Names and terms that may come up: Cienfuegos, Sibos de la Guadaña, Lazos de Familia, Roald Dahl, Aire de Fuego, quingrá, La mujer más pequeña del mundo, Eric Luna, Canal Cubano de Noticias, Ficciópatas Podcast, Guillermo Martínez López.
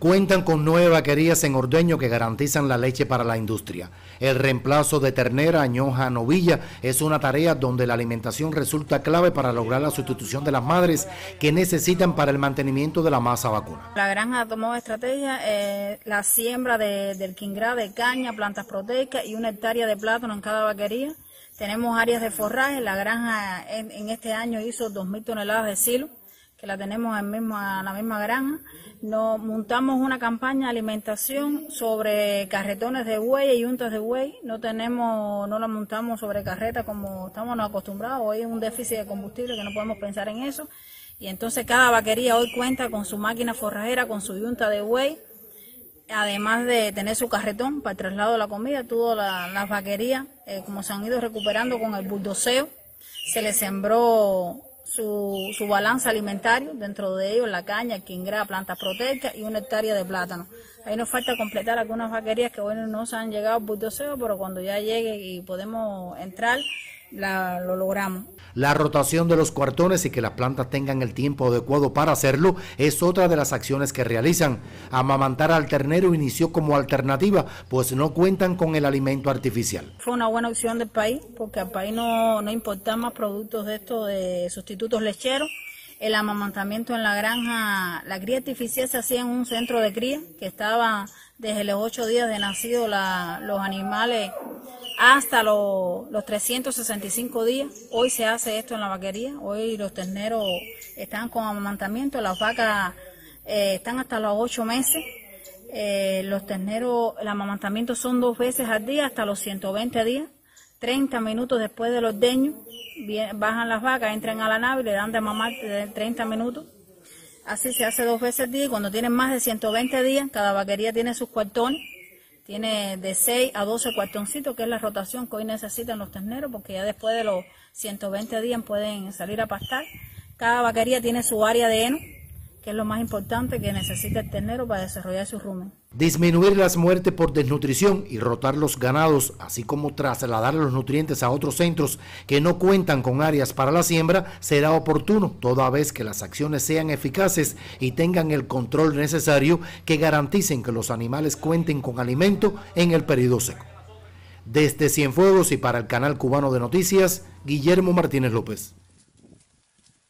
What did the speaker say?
Cuentan con 9 vaquerías en ordeño que garantizan la leche para la industria. El reemplazo de ternera, añoja, novilla es una tarea donde la alimentación resulta clave para lograr la sustitución de las madres que necesitan para el mantenimiento de la masa vacuna. La granja tomó estrategia la siembra del quingrá, de caña, plantas proteicas y 1 hectárea de plátano en cada vaquería. Tenemos áreas de forraje. La granja en este año hizo 2.000 toneladas de silo, que la tenemos en la misma granja. Nos montamos una campaña de alimentación sobre carretones de buey y yuntas de buey. No la montamos sobre carreta como estamos acostumbrados. Hoy es un déficit de combustible que no podemos pensar en eso. Y entonces cada vaquería hoy cuenta con su máquina forrajera, con su yunta de buey, además de tener su carretón para el traslado de la comida. Todas las vaquerías, como se han ido recuperando con el bulldozeo, se les sembró su balance alimentario, dentro de ellos la caña, el quingrá, plantas proteicas y 1 hectárea de plátano. Ahí nos falta completar algunas vaquerías que hoy no se han llegado al bulldozeo, pero cuando ya llegue y podemos entrar, lo logramos. La rotación de los cuartones y que las plantas tengan el tiempo adecuado para hacerlo es otra de las acciones que realizan. Amamantar al ternero inició como alternativa, pues no cuentan con el alimento artificial. Fue una buena opción del país, porque al país no importan más productos de estos, de sustitutos lecheros. El amamantamiento en la granja, la cría artificial se hacía en un centro de cría, que estaba desde los 8 días de nacido los animales hasta los 365 días. Hoy se hace esto en la vaquería. Hoy los terneros están con amamantamiento, las vacas están hasta los 8 meses. Los terneros, el amamantamiento son 2 veces al día, hasta los 120 días. 30 minutos después del ordeño, bajan las vacas, entran a la nave y le dan de mamar 30 minutos. Así se hace 2 veces al día, y cuando tienen más de 120 días, cada vaquería tiene sus cuartones, tiene de 6 a 12 cuartoncitos, que es la rotación que hoy necesitan los terneros, porque ya después de los 120 días pueden salir a pastar. Cada vaquería tiene su área de heno, que es lo más importante que necesita el ternero para desarrollar su rumen. Disminuir las muertes por desnutrición y rotar los ganados, así como trasladar los nutrientes a otros centros que no cuentan con áreas para la siembra, será oportuno, toda vez que las acciones sean eficaces y tengan el control necesario que garanticen que los animales cuenten con alimento en el periodo seco. Desde Cienfuegos y para el Canal Cubano de Noticias, Guillermo Martínez López.